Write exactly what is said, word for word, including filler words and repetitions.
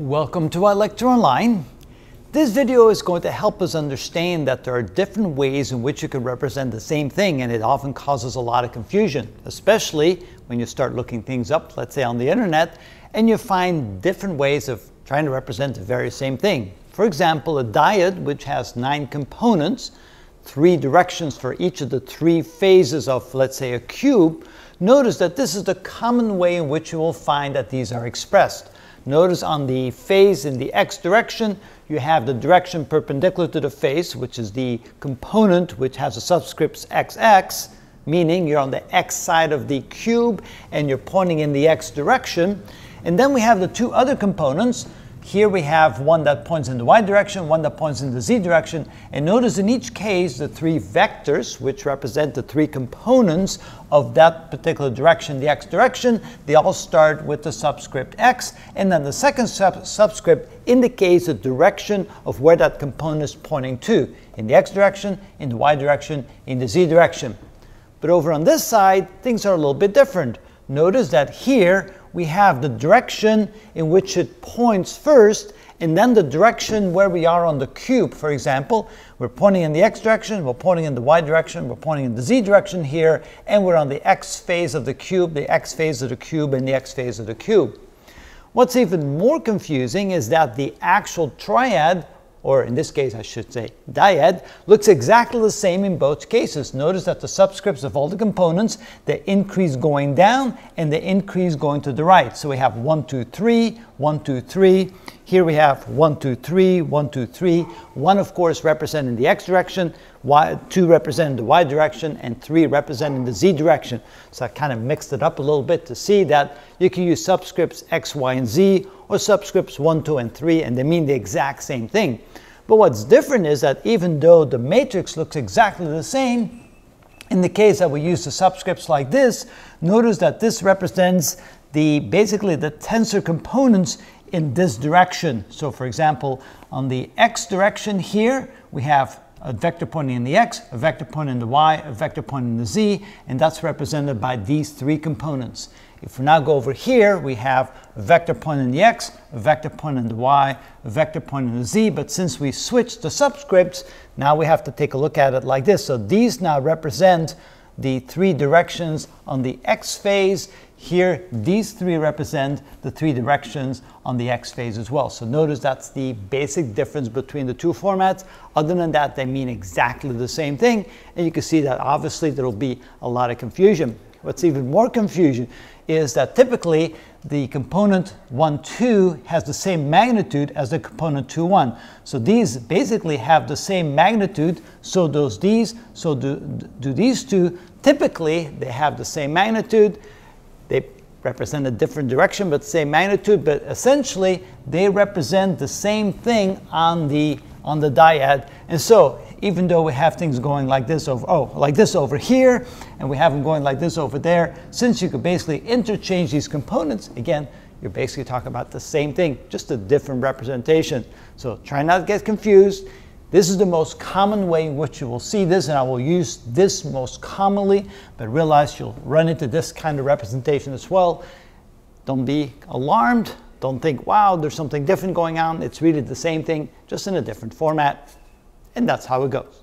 Welcome to our lecture online. This video is going to help us understand that there are different ways in which you can represent the same thing, and it often causes a lot of confusion, especially when you start looking things up, let's say on the internet, and you find different ways of trying to represent the very same thing. For example, a dyad which has nine components, three directions for each of the three phases of, let's say, a cube. Notice that this is the common way in which you will find that these are expressed. Notice on the phase in the x direction, you have the direction perpendicular to the face, which is the component which has a subscript xx, meaning you're on the x side of the cube and you're pointing in the x direction. And then we have the two other components. Here we have one that points in the y direction, one that points in the z direction. And notice in each case, the three vectors, which represent the three components of that particular direction, the x direction, they all start with the subscript x. And then the second sub subscript indicates the direction of where that component is pointing to, in the x direction, in the y direction, in the z direction. But over on this side, things are a little bit different. Notice that here, we have the direction in which it points first, and then the direction where we are on the cube. For example, we're pointing in the x direction, we're pointing in the y direction, we're pointing in the z direction here, and we're on the x phase of the cube, the x phase of the cube, and the x phase of the cube. What's even more confusing is that the actual triad, or in this case I should say dyad, looks exactly the same in both cases. Notice that the subscripts of all the components, they increase going down and they increase going to the right. So we have one, two, three, one, two, three. Here we have one, two, three, one, two, three. one of course representing the x direction, y, two representing the y direction, and three representing the z direction. So I kind of mixed it up a little bit to see that you can use subscripts x, y, and z, or subscripts one, two, and three, and they mean the exact same thing. But what's different is that even though the matrix looks exactly the same, in the case that we use the subscripts like this, notice that this represents the basically the tensor components in this direction. So for example, on the x direction here, we have a vector pointing in the x, a vector pointing in the y, a vector pointing in the z, and that's represented by these three components. If we now go over here, we have a vector pointing in the x, a vector pointing in the y, a vector pointing in the z, but since we switched the subscripts, now we have to take a look at it like this. So these now represent the three directions on the x phase. Here, these three represent the three directions on the x phase as well. So notice that's the basic difference between the two formats. Other than that, they mean exactly the same thing. And you can see that obviously there'll be a lot of confusion. What's even more confusion is that typically the component one, two has the same magnitude as the component two, one. So these basically have the same magnitude, so does these, so do, do these two. Typically, they have the same magnitude. They represent a different direction, but same magnitude, but essentially, they represent the same thing on the on the dyad. And so, even though we have things going like this over, oh, like this over here, and we have them going like this over there, since you could basically interchange these components, again, you're basically talking about the same thing, just a different representation. So try not to get confused. This is the most common way in which you will see this, and I will use this most commonly, but realize you'll run into this kind of representation as well. Don't be alarmed. Don't think, wow, there's something different going on. It's really the same thing, just in a different format. And that's how it goes.